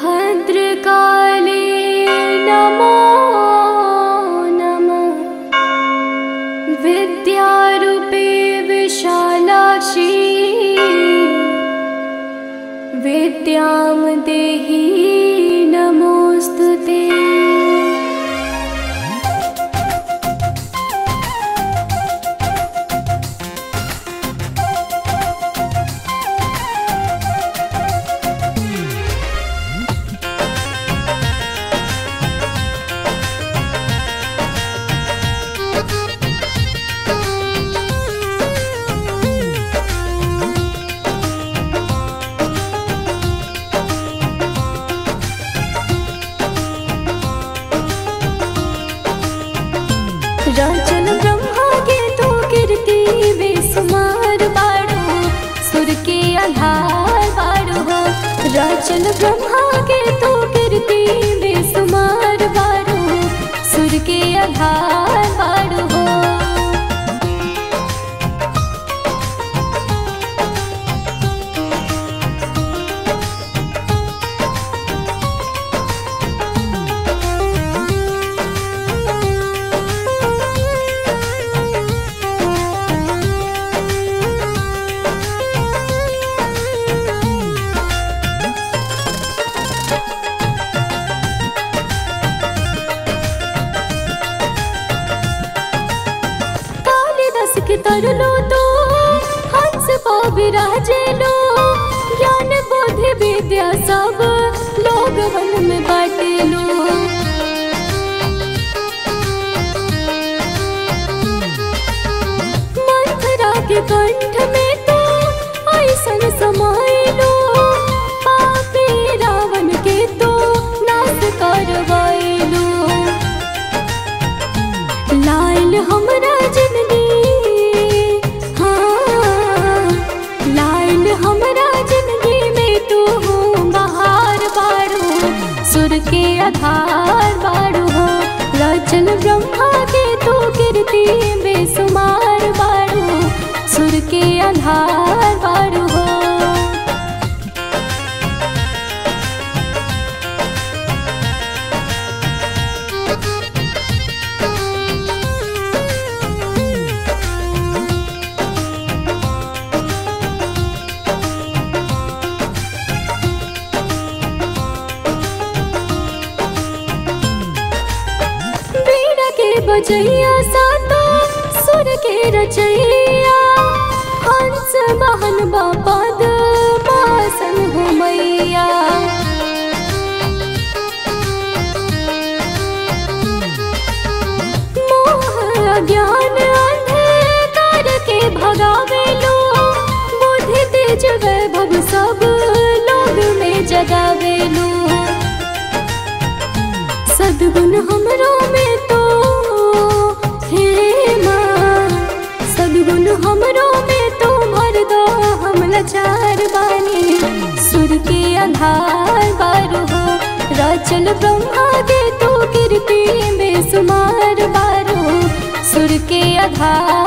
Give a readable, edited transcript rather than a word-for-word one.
भद्रकाले नमो नमः। विद्यारूपे विशालाक्षी विद्यां देहि नमोऽस्तु ते। राजन ब्रह्मा के तो कीर्ति वे सुमार बाड़ो सुर के आधार बाड़ो। राजन ब्रह्मा के तो कीर्ति वे सुमार बाड़ो सुर के आधार बाड़ो। तरलो तो हंस विराजे लो ज्ञान बोध विद्या सब लोग वन में बाटे लो। मंथरा के कंठ में तो ऐसन समाए लो पापी रावण के तो नाश करवाए लो। लाल हमरा जिंदगी के आधार बाड़ो। राजन ब्रह्मा के तो कीर्ति बेसुमार बाड़ो सुर के आधार बाड़ो। बजैया सातो सुर के रचैया हंस वाहन बापद मासन हो मैया। मोह अज्ञान अंधकार के भगावे लो बुद्धि तेज वैभव सब लोग में जगावे लो। सद्गुण हमरो में तो हमरो में तो भर दो हम लाचार बानी सुर के आधार बारो। राजन ब्रह्मा के तो कीर्ति बेसुमार बारो सुर के आधार।